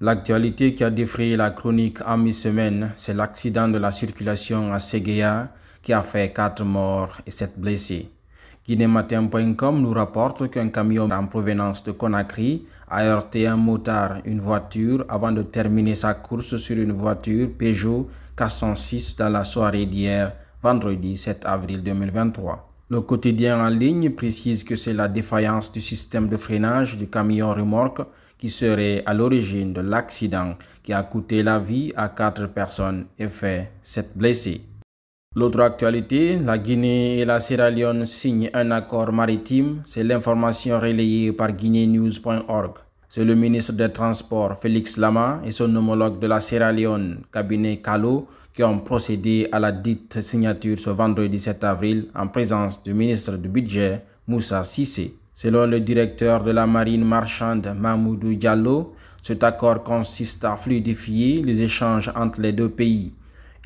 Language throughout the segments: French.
L'actualité qui a défrayé la chronique en mi-semaine, c'est l'accident de la circulation à Séguéa qui a fait 4 morts et 7 blessés. Guinematin.com nous rapporte qu'un camion en provenance de Conakry a heurté un motard, une voiture, avant de terminer sa course sur une voiture Peugeot 406 dans la soirée d'hier, vendredi 7 avril 2023. Le quotidien en ligne précise que c'est la défaillance du système de freinage du camion remorque qui serait à l'origine de l'accident qui a coûté la vie à 4 personnes et fait 7 blessés. L'autre actualité, la Guinée et la Sierra Leone signent un accord maritime, c'est l'information relayée par guinéenews.org. C'est le ministre des Transports Félix Lama et son homologue de la Sierra Leone, cabinet Kalo, qui ont procédé à la dite signature ce vendredi 7 avril en présence du ministre du Budget Moussa Sissé. Selon le directeur de la marine marchande Mahmoudou Diallo, cet accord consiste à fluidifier les échanges entre les deux pays.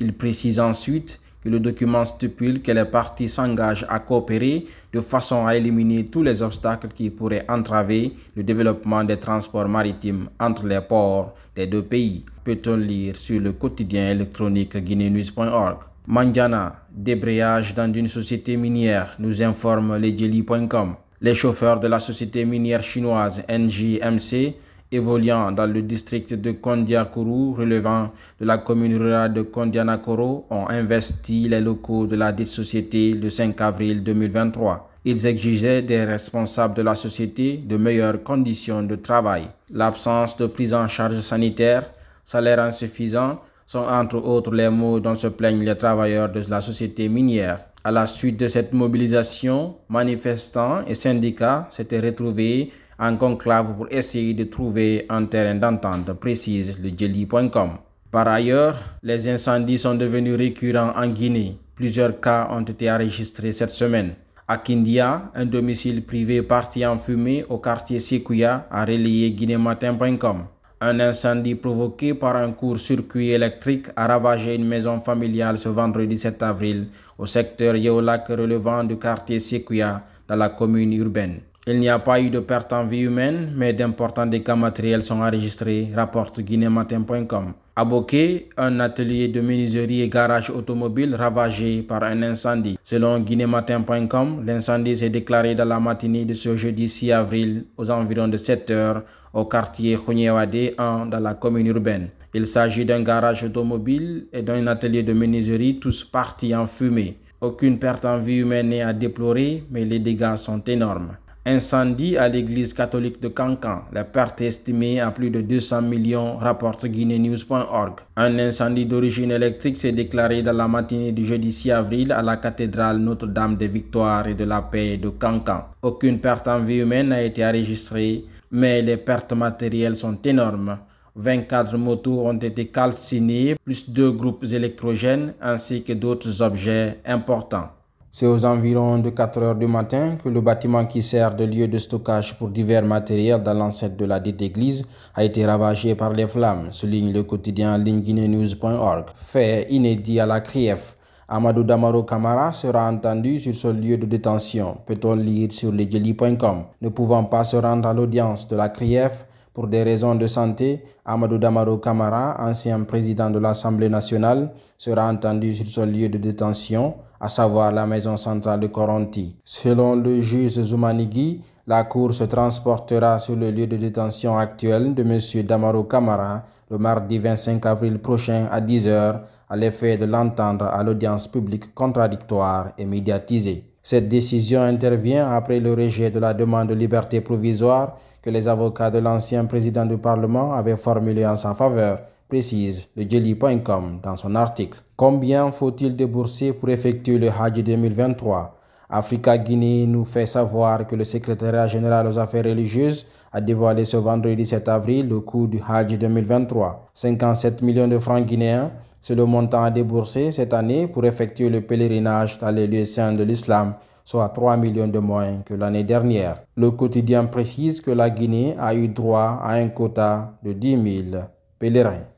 Il précise ensuite que le document stipule que les parties s'engagent à coopérer de façon à éliminer tous les obstacles qui pourraient entraver le développement des transports maritimes entre les ports des deux pays, peut-on lire sur le quotidien électronique guinéenews.org. Mandiana, débrayage dans une société minière, nous informe Lejely.com. Les chauffeurs de la société minière chinoise NJMC évoluant dans le district de Kondiakourou, relevant de la commune rurale de Kondianakoro, ont investi les locaux de la dite société le 5 avril 2023. Ils exigeaient des responsables de la société de meilleures conditions de travail. L'absence de prise en charge sanitaire, salaire insuffisant, sont entre autres les mots dont se plaignent les travailleurs de la société minière. À la suite de cette mobilisation, manifestants et syndicats s'étaient retrouvés en conclave pour essayer de trouver un terrain d'entente, précise le Jelly.com. Par ailleurs, les incendies sont devenus récurrents en Guinée. Plusieurs cas ont été enregistrés cette semaine. À Kindia, un domicile privé parti en fumée au quartier Sékouya a relayé guinéematin.com. Un incendie provoqué par un court-circuit électrique a ravagé une maison familiale ce vendredi 7 avril au secteur Yéolac relevant du quartier Séquia dans la commune urbaine. Il n'y a pas eu de perte en vie humaine, mais d'importants dégâts matériels sont enregistrés, rapporte guinéematin.com. À Boké, un atelier de menuiserie et garage automobile ravagé par un incendie. Selon guinéematin.com, l'incendie s'est déclaré dans la matinée de ce jeudi 6 avril aux environs de 7 heures au quartier Khonyewade 1 dans la commune urbaine. Il s'agit d'un garage automobile et d'un atelier de menuiserie, tous partis en fumée. Aucune perte en vie humaine n'est à déplorer, mais les dégâts sont énormes. Incendie à l'église catholique de Kankan, la perte est estimée à plus de 200 millions, rapporte guinéenews.org. Un incendie d'origine électrique s'est déclaré dans la matinée du jeudi 6 avril à la cathédrale Notre-Dame des Victoires et de la Paix de Kankan. Aucune perte en vie humaine n'a été enregistrée, mais les pertes matérielles sont énormes. 24 motos ont été calcinées, plus 2 groupes électrogènes ainsi que d'autres objets importants. C'est aux environs de 4 heures du matin que le bâtiment qui sert de lieu de stockage pour divers matériels dans l'enceinte de la dite église a été ravagé par les flammes, souligne le quotidien ligneguinee.news.org. Fait inédit à la CRIEF. Amadou Damaro Camara sera entendu sur ce lieu de détention, peut-on lire sur Lejely.com. Ne pouvant pas se rendre à l'audience de la CRIEF pour des raisons de santé, Amadou Damaro Camara, ancien président de l'Assemblée nationale, sera entendu sur ce lieu de détention, à savoir la maison centrale de Coronti. Selon le juge Zumanigi, la cour se transportera sur le lieu de détention actuel de M. Damaro Camara le mardi 25 avril prochain à 10 h à l'effet de l'entendre à l'audience publique contradictoire et médiatisée. Cette décision intervient après le rejet de la demande de liberté provisoire que les avocats de l'ancien président du Parlement avaient formulée en sa faveur, précise le Jelly.com dans son article. Combien faut-il débourser pour effectuer le Hajj 2023 ? Africa Guinée nous fait savoir que le secrétariat général aux affaires religieuses a dévoilé ce vendredi 7 avril le coût du Hajj 2023. 57 millions de francs guinéens, c'est le montant à débourser cette année pour effectuer le pèlerinage dans les lieux saints de l'islam, soit 3 millions de moins que l'année dernière. Le quotidien précise que la Guinée a eu droit à un quota de 10 000 pèlerins.